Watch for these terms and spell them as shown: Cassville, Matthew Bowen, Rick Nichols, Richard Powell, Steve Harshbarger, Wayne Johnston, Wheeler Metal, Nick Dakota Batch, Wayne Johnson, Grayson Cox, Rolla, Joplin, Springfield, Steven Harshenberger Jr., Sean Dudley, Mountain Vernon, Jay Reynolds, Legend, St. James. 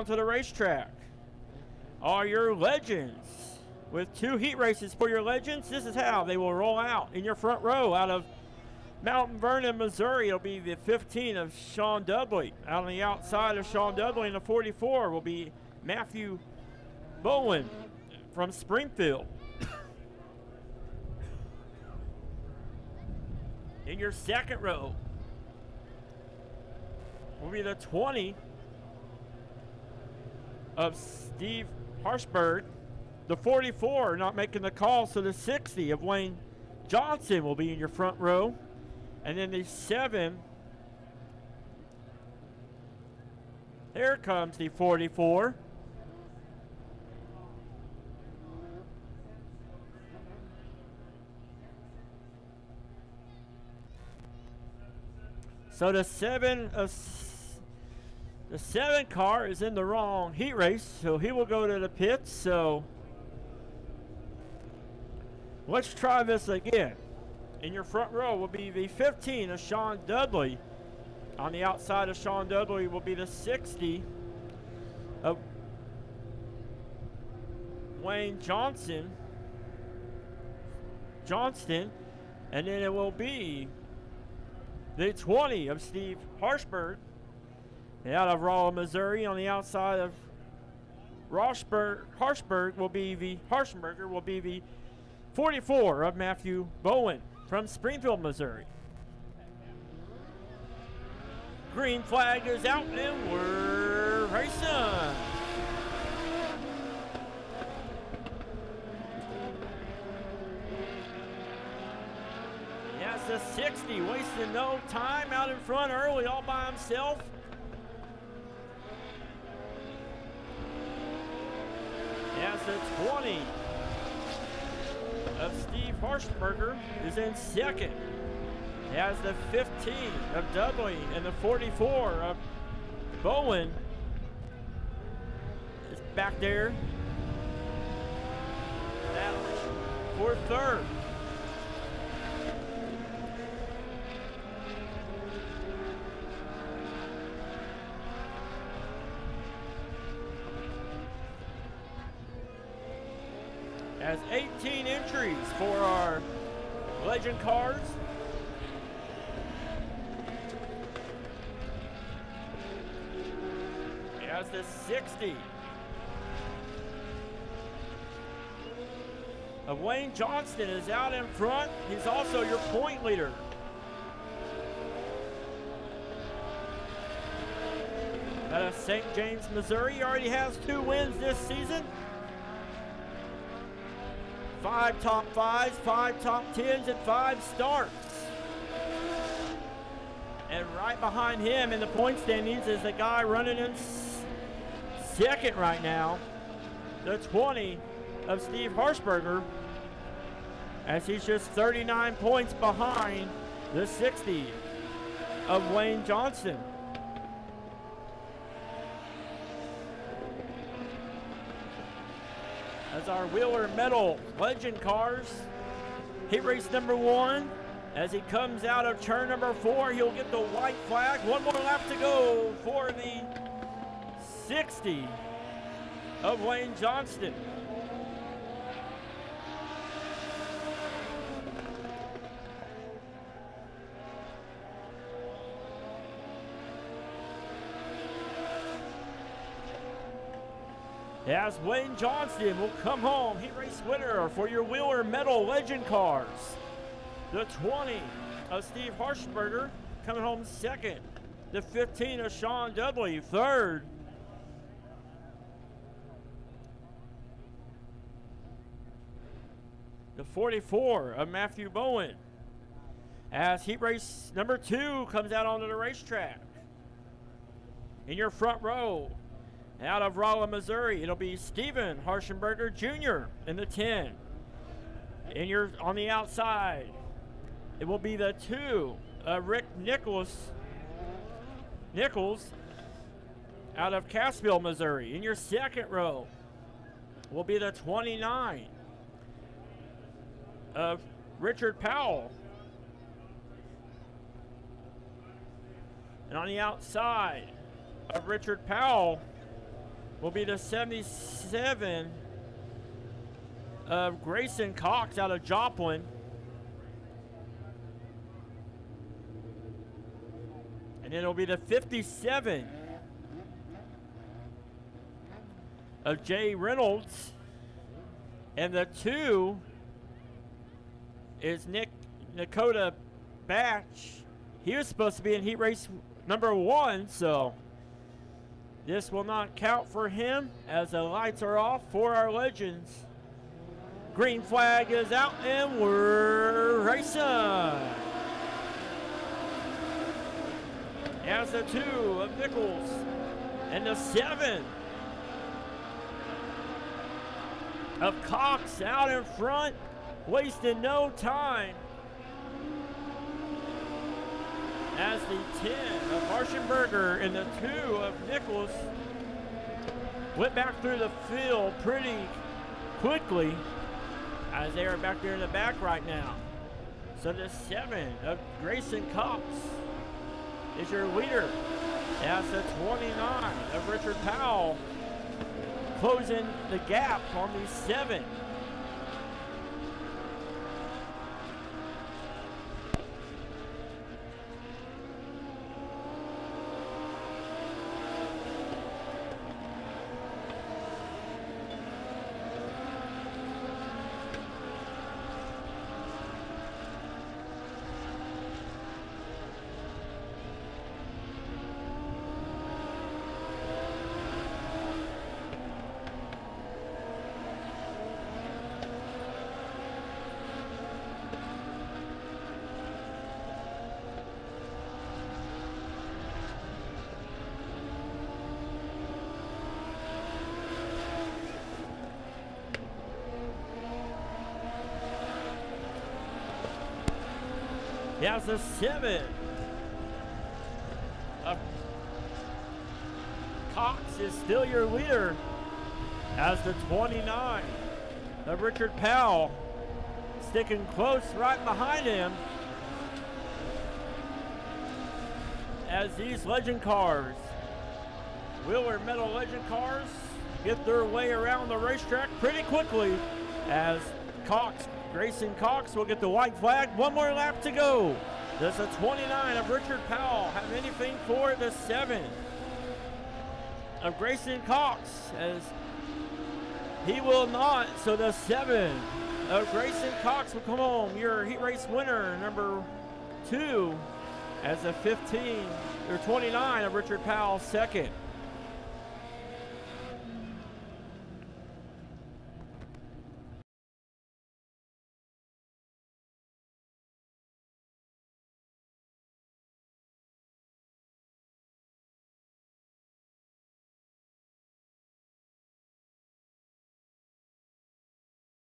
on to the racetrack are your legends. With two heat races for your legends, this is how they will roll out in your front row. Out of Mountain Vernon, Missouri, it'll be the 15 of Sean Dudley. Out on the outside of Sean Dudley in the 44 will be Matthew Bowen from Springfield. In your second row will be the 20 of Steve Harshberg. The 44 not making the call, so the 60 of Wayne Johnson will be in your front row. And then the 7, here comes the 44. So the seven car is in the wrong heat race, so he will go to the pits. So let's try this again. In your front row will be the 15 of Sean Dudley. On the outside of Sean Dudley will be the 60 of Wayne Johnston, and then it will be the 20 of Steve Harshberg. And out of Rolla, Missouri, on the outside of Harshberg will be the 44 of Matthew Bowen from Springfield, Missouri. Green flag is out and we're racing. Yes, the 60 wasting no time out in front early all by himself. Yes, the 20 of Steve Harshbarger is in second. As the 15 of Dudley and the 44 of Bowen is back there. Battling for third. As 18 entries for our legend cars. As the 60 of Wayne Johnston is out in front. He's also your point leader. Out of St. James, Missouri, he already has 2 wins this season. 5 top 5s, 5 top 10s, and 5 starts. And right behind him in the point standings is the guy running in second right now, the 20 of Steve Harshbarger, as he's just 39 points behind the 60 of Wayne Johnson. As our Wheeler Metal legend cars heat race number 1, as he comes out of turn number 4, he'll get the white flag. One more lap to go for the 60 of Wayne Johnston. As Wayne Johnston will come home, heat race winner for your Wheeler Metal legend cars. The 20 of Steve Harshbarger coming home second. The 15 of Sean Dudley third. The 44 of Matthew Bowen. As heat race number 2 comes out onto the racetrack. In your front row, out of Rolla, Missouri, it'll be Steven Harshenberger Jr. in the 10. And you're on the outside. It will be the 2, Rick Nichols out of Cassville, Missouri. In your second row will be the 29 of Richard Powell. And on the outside of Richard Powell will be the 77 of Grayson Cox out of Joplin. And it'll be the 57 of Jay Reynolds. And the 2 is Nick Dakota Batch. He was supposed to be in heat race number 1, so this will not count for him as the lights are off for our legends. Green flag is out and we're racing. As the 2 of Nichols and the 7 of Cox out in front, wasting no time. As the 10 of Harshenberger and the 2 of Nichols went back through the field pretty quickly as they are back there in the back right now. So the 7 of Grayson Cox is your leader. As the 29 of Richard Powell closing the gap on the 7. As the 7 of Cox is still your leader, as the 29 of Richard Powell sticking close right behind him, as these legend cars, Wheeler Metal legend cars, get their way around the racetrack pretty quickly as Cox, Grayson Cox, will get the white flag. One more lap to go. Does the 29 of Richard Powell have anything for the 7 of Grayson Cox? As he will not, so the 7 of Grayson Cox will come home. Your heat race winner, number 2, as the 29 of Richard Powell, second.